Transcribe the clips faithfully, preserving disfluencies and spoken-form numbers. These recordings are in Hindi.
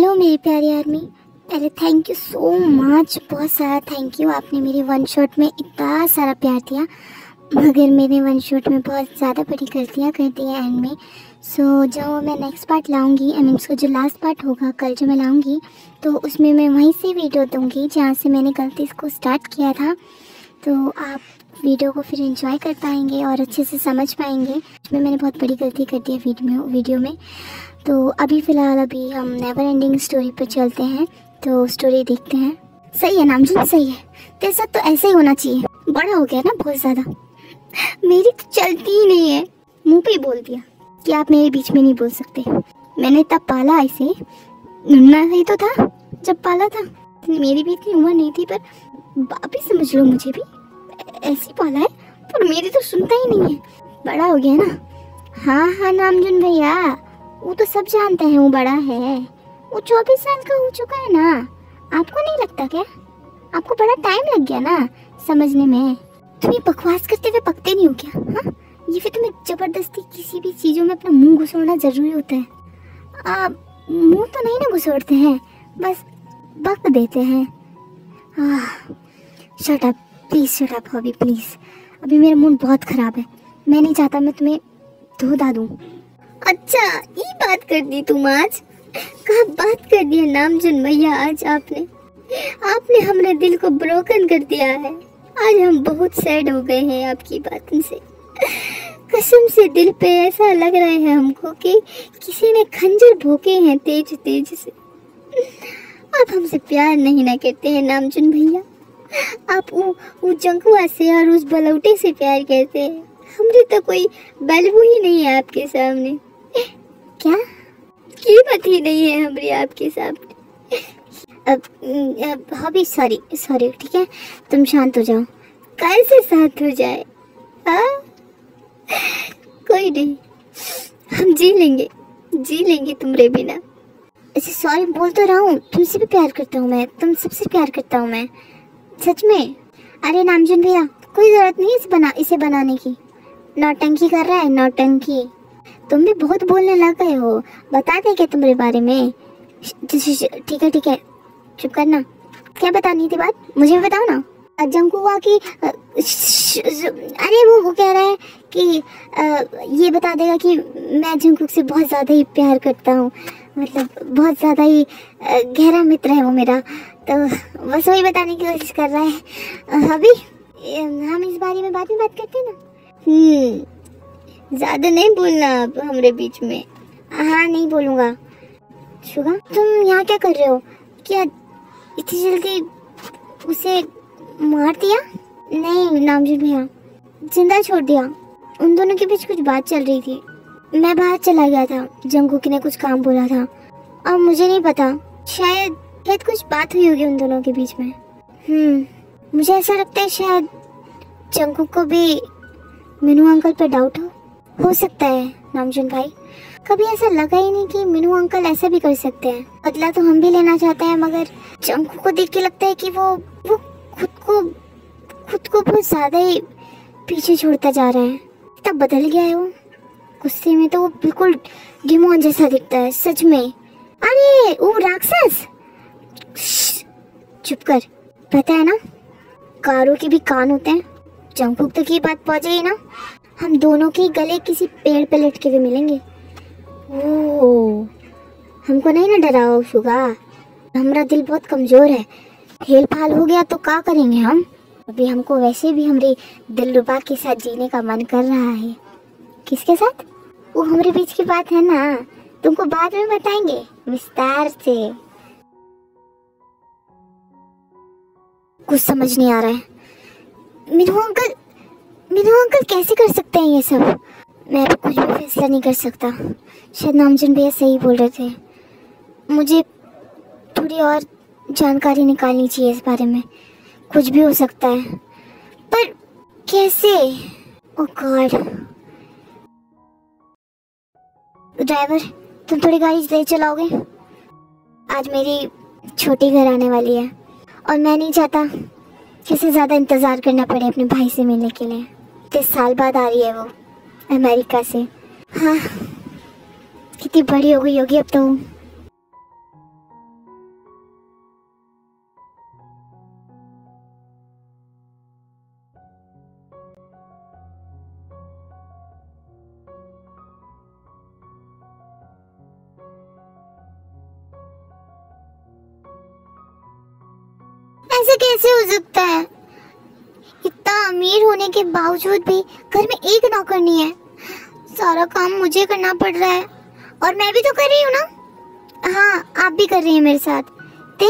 हेलो मेरे प्यारे आर्मी, पहले थैंक यू सो मच, बहुत सारा थैंक यू। आपने मेरे वन शॉट में इतना सारा प्यार दिया, मगर मैंने वन शॉट में बहुत ज़्यादा बड़ी गलतियाँ कर दी हैं एंड में। सो so, जो मैं नेक्स्ट पार्ट लाऊंगी आई मीन उसका जो लास्ट पार्ट होगा कल जो मैं लाऊंगी, तो उसमें मैं वहीं से वीडियो दूँगी जहाँ से मैंने गलती इसको स्टार्ट किया था। तो आप वीडियो को फिर एंजॉय कर पाएंगे और अच्छे से समझ पाएंगे। इसमें मैंने बहुत बड़ी गलती कर दी है वीडियो वीडियो में। तो अभी फ़िलहाल अभी हम नेवर एंडिंग स्टोरी पर चलते हैं, तो स्टोरी देखते हैं। सही है नामजून, सही है, तेरे साथ तो ऐसा ही होना चाहिए। बड़ा हो गया ना बहुत ज़्यादा, मेरी तो चलती ही नहीं है। मुंह पे बोल दिया कि आप मेरे बीच में नहीं बोल सकते। मैंने तब पाला, ऐसे नुन्ना ही तो था जब पाला था, मेरी भी इतनी उम्र नहीं थी, पर आप ही समझ लो मुझे भी ऐसी पाला है, पर मेरी तो सुनता ही नहीं है। बड़ा हो गया ना। हाँ हाँ नामजून भैया, वो तो सब जानते हैं वो बड़ा है, वो चौबीस साल का हो चुका है ना। आपको नहीं लगता क्या? आपको बड़ा टाइम लग गया ना समझने में। तुम ये बकवास करते हुए पकते नहीं हो क्या? हाँ, ये फिर तुम्हें जबरदस्ती किसी भी चीज़ों में अपना मुंह घुसोड़ना जरूरी होता है। आप मुंह तो नहीं ना घुसोड़ते हैं, बस बक देते हैं। Shut up please, shut up hobby please. अभी मेरा मूड बहुत ख़राब है, मैं नहीं चाहता मैं तुम्हें धो दा दूँ। अच्छा ये बात कर दी तुम आज, कहाँ बात कर दी है नामजून भैया आज आपने। आपने हमारे दिल को ब्रोकन कर दिया है। आज हम बहुत सैड हो गए हैं आपकी बातों से। कसम से दिल पे ऐसा लग रहा है हमको कि किसी ने खंजर भोंके हैं तेज तेज से। आप हमसे प्यार नहीं ना करते हैं नामजून भैया, आप वो वो जंगकुआ से और उस बलौटे से प्यार करते हैं। हमने तो कोई बलबू ही नहीं है आपके सामने, क्या कीमत ही नहीं है हमारी आपके सामने। अब, अब हॉबी सॉरी सॉरी ठीक है, तुम शांत हो जाओ। कैसे शांत हो जाए? हाँ कोई नहीं, हम जी लेंगे, जी लेंगे तुम्हारे बिना। अच्छा सॉरी बोल तो रहा हूँ, तुमसे भी प्यार करता हूँ मैं, तुम सबसे प्यार करता हूँ मैं, सच में। अरे नामजून भैया कोई ज़रूरत नहीं है इस बना इसे बनाने की। नौटंकी कर रहा है नौटंकी, तुम भी बहुत बोलने लग गए हो, बता दे क्या तुम्हारे बारे में? ठीक है ठीक है, चुप करना। क्या बतानी थी बात मुझे बताओ ना। जंगकुआ की अरे वो वो कह रहा है कि आ, ये बता देगा कि मैं जंगकुक से बहुत ज़्यादा ही प्यार करता हूँ, मतलब बहुत ज़्यादा ही गहरा मित्र है वो मेरा। तो बस वही बताने की कोशिश कर रहा है। अभी हम इस बारे में बाद में बात करते हैं ना। हम्म ज़्यादा नहीं बोलना आप हमारे बीच में। हाँ नहीं बोलूँगा। शुगा तुम यहाँ क्या कर रहे हो? क्या इतनी जल्दी उसे मार दिया? नहीं नामजून भैया जिंदा छोड़ दिया। उन दोनों के बीच कुछ बात चल रही थी, मैं बाहर चला गया था, जंगकुक ने कुछ काम बोला था और मुझे नहीं पता, शायद शायद कुछ बात हुई होगी उन दोनों के बीच में। हम्म मुझे ऐसा लगता है शायद जंगकुक को भी मिनू अंकल पर डाउट हो हो सकता है नामजून भाई। कभी ऐसा लगा ही नहीं कि मिनू अंकल ऐसा भी कर सकते हैं। बदला तो हम भी लेना चाहते हैं, मगर जंगकुक को देख के लगता है कि वो वो खुद को खुद को बहुत ज़्यादा ही पीछे छोड़ता जा रहा है। तब बदल गया है वो, गुस्से में तो वो बिल्कुल डिमोन जैसा दिखता है सच में। अरे वो राक्षस, चुप कर। पता है ना कारों के भी कान होते हैं, जंगकुक तक ये बात पहुँच गई ना। हम दोनों के गले किसी पेड़ पे लटके हुए मिलेंगे। ओह हमको नहीं ना डराओ शुगा, हमारा दिल बहुत कमज़ोर है, हेल फाल हो गया तो क्या करेंगे हम। अभी हमको वैसे भी हमारे दिलरुबा के साथ जीने का मन कर रहा है। किसके साथ? वो हमारे बीच की बात है ना, तुमको बाद में बताएंगे विस्तार से। कुछ समझ नहीं आ रहा है। मिनू अंकल मिनू अंकल कैसे कर सकते हैं ये सब? मैं भी कुछ भी फैसला नहीं कर सकता। शायद नामजून भैया सही बोल रहे थे, मुझे थोड़ी और जानकारी निकालनी चाहिए इस बारे में। कुछ भी हो सकता है, पर कैसे? ओह गॉड। ड्राइवर तुम थोड़ी गाड़ी ले चलाओगे? आज मेरी छोटी घर आने वाली है और मैं नहीं चाहता किसे ज़्यादा इंतज़ार करना पड़े अपने भाई से मिलने के लिए। तीस साल बाद आ रही है वो अमेरिका से। हाँ कितनी बड़ी हो गई होगी अब तो। ऐसे कैसे हो सकता है? इतना अमीर होने के बावजूद भी घर में एक नौकरनी है, सारा काम मुझे करना पड़ रहा है। और मैं भी तो कर रही हूँ ना। हाँ, आप भी कर रही हैं मेरे साथ। ते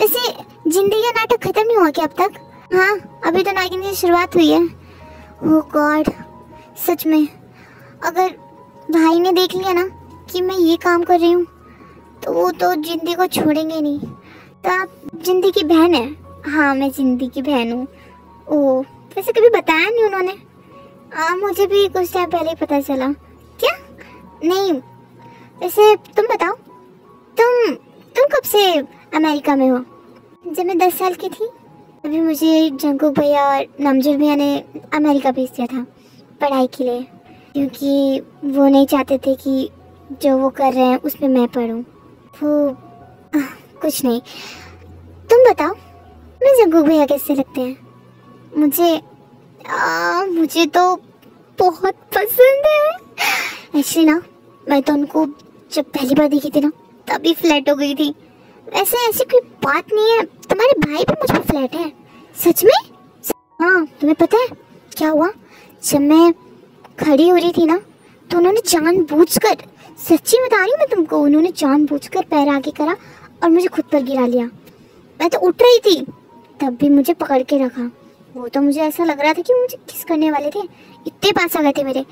वैसे जिंदगी का नाटक खत्म नहीं हुआ क्या अब तक? हाँ, अभी तो नागिन की शुरुआत हुई है। ओह गॉड, सच में अगर भाई ने देख लिया ना कि मैं ये काम कर रही हूँ तो वो तो जिंदगी को छोड़ेंगे नहीं। तो आप जिंदगी की बहन है? हाँ, मैं जिंदगी की बहन हूँ। ओह, वैसे कभी बताया नहीं उन्होंने। आ, मुझे भी कुछ टाइम पहले ही पता चला। क्या? नहीं, वैसे तुम बताओ, तुम तुम कब से अमेरिका में हो? जब मैं दस साल की थी तभी मुझे जंगकुक भैया और नामजून भैया ने अमेरिका भेज दिया था पढ़ाई के लिए, क्योंकि वो नहीं चाहते थे कि जो वो कर रहे हैं उसमें मैं पढ़ूँ। वो आ, कुछ नहीं। तुम बताओ, मैं जंगकुक भैया कैसे लगते हैं? मुझे आ, मुझे तो बहुत पसंद है। एक्चुअली ना, मैं तो उनको जब पहली बार देखी थी ना तभी फ्लैट हो गई थी। वैसे ऐसी कोई बात नहीं है, तुम्हारे भाई भी मुझ पर फ्लैट है। सच में? हाँ, तुम्हें पता है क्या हुआ? जब मैं खड़ी हो रही थी ना तो उन्होंने जानबूझकर, सच्ची बता रही हूँ मैं तुमको, उन्होंने जानबूझकर पैर आगे करा और मुझे खुद पर गिरा लिया। मैं तो उठ रही थी तब भी मुझे पकड़ के रखा। वो तो मुझे ऐसा लग रहा था कि मुझे किस करने वाले थे, इतने पास आ गए थे मेरे।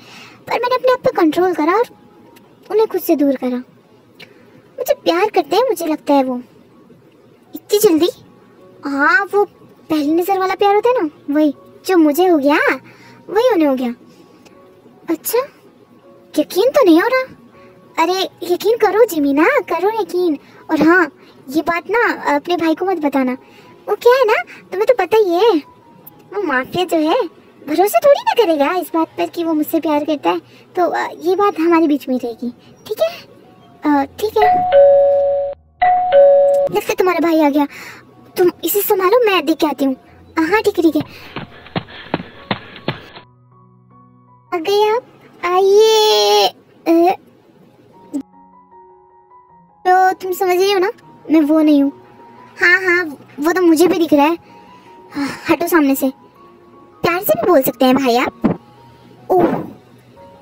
पर मैंने अपने आप पर कंट्रोल करा और उन्हें खुद से दूर करा। मुझे प्यार करते हैं, मुझे लगता है वो। इतनी जल्दी? हाँ, वो पहली नज़र वाला प्यार होता है ना, वही जो मुझे हो गया वही उन्हें हो गया। अच्छा, यकीन तो नहीं हो रहा। अरे यकीन करो जिमीना, करो यकीन। और हाँ, ये बात ना अपने भाई को मत बताना। वो क्या है ना, तुम्हें तो पता ही है, वो माफिया जो है भरोसा थोड़ी ना करेगा इस बात पर कि वो मुझसे प्यार करता है। तो ये बात हमारे बीच में रहेगी, ठीक है? ठीक है, लगता तुम्हारा भाई आ गया, तुम इसे संभालो, मैं देख के आती हूँ। हाँ ठीक है, ठीक है। आ गए आप, आइए। तो तुम समझ रही हो ना, मैं वो नहीं हूँ। हाँ हाँ, वो तो मुझे भी दिख रहा है। हटो सामने से। प्यार से भी बोल सकते हैं भाई आप। ओह,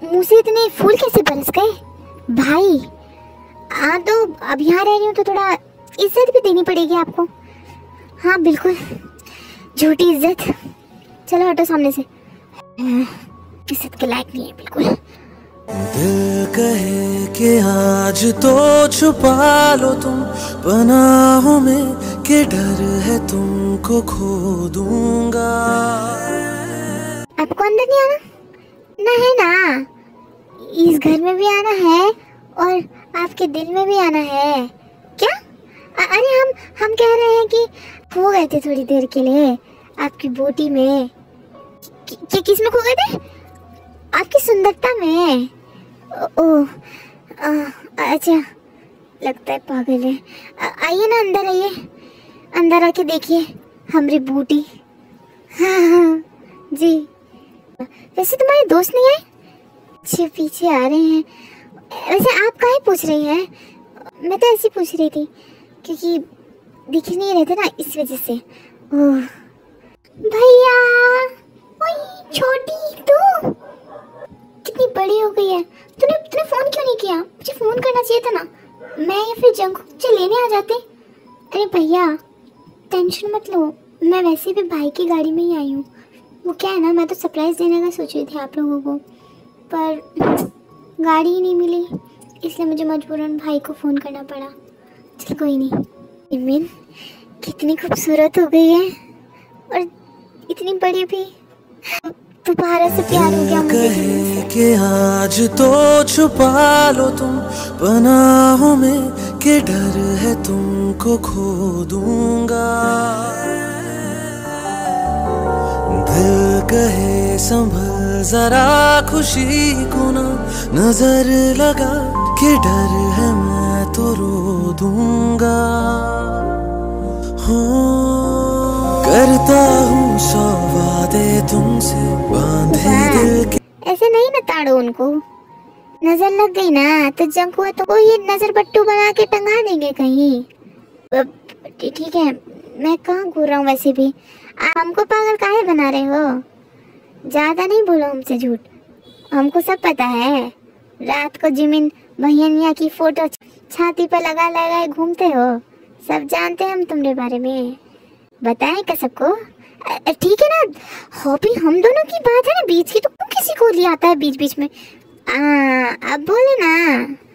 मुँह से इतने फूल कैसे बरस गए भाई। हाँ तो अब यहाँ रह रही हूँ तो थोड़ा इज्जत भी देनी पड़ेगी आपको। हाँ बिल्कुल, झूठी इज्जत। चलो हटो सामने से, इज्जत के लायक नहीं है बिल्कुल। दिल कहे कि आज तो छुपा लो तुम पनाहों में, के डर है तुमको खो दूंगा। आपको अंदर नहीं आना ना है ना, इस घर में भी आना है और आपके दिल में भी आना है। क्या? अरे हम हम कह रहे हैं कि खो गए थे थोड़ी देर के लिए आपकी बोटी में। कि, किस में खो गए थे? आपकी सुंदरता में। ओह अच्छा, लगता है पागल है। आइए ना अंदर, आइए अंदर आके देखिए हमारी बूटी। हाँ हाँ जी। वैसे तुम्हारे दोस्त नहीं आए? पीछे पीछे आ रहे हैं। वैसे आप काहे पूछ रही हैं? मैं तो ऐसी पूछ रही थी क्योंकि दिख नहीं रहे थे ना, इस वजह से। ओह भैया, ओए छोटी तू कितनी बड़ी हो गई है। तूने तूने फोन क्यों नहीं किया? मुझे फोन करना चाहिए था ना, मैं या फिर जंगकुक से लेने आ जाते। अरे भैया टेंशन मत लो, मैं वैसे भी भाई की गाड़ी में ही आई हूँ। वो क्या है ना, मैं तो सरप्राइज़ देने का सोच रही थी आप लोगों को, पर गाड़ी ही नहीं मिली, इसलिए मुझे मजबूरन भाई को फ़ोन करना पड़ा। चल कोई नहीं। जिमिन कितनी खूबसूरत हो गई है और इतनी बड़ी भी। दोबारा से प्यार हो गया मुझे। कहे कि आज तो छुपा लो तुम पनाहों में, के डर है तुमको खो दूंगा। दिल कहे संभल जरा खुशी को ना, नजर लगा कि डर है मैं तो रो दूंगा। हो करता हूँ सौ वादे तुमसे, बांधे दिल के। ऐसे नहीं ना ताड़ो उनको, नजर लग गई ना तो जंगकुक तो ये नजर बट्टू बना के टंगा देंगे कहीं। ठीक है, मैं कहाँ घूर रहा हूँ, वैसे भी आप हमको पागल काहे बना रहे हो। ज़्यादा नहीं बोलो हमसे झूठ, हमको सब पता है। रात को जिमिन भैया की फोटो छाती पर लगा लगाए घूमते हो, सब जानते हैं हम तुम्हारे बारे में, बताएं क्या सबको? ठीक है ना, हॉबी हम दोनों की बात है ना, बीच की तो किसी को ले आता है बीच बीच में। आ, अब बोले ना।